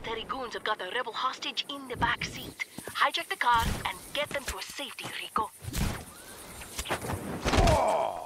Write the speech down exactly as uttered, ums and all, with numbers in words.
military goons have got the rebel hostage in the back seat. Hijack the car and get them to a safety, Rico. Oh.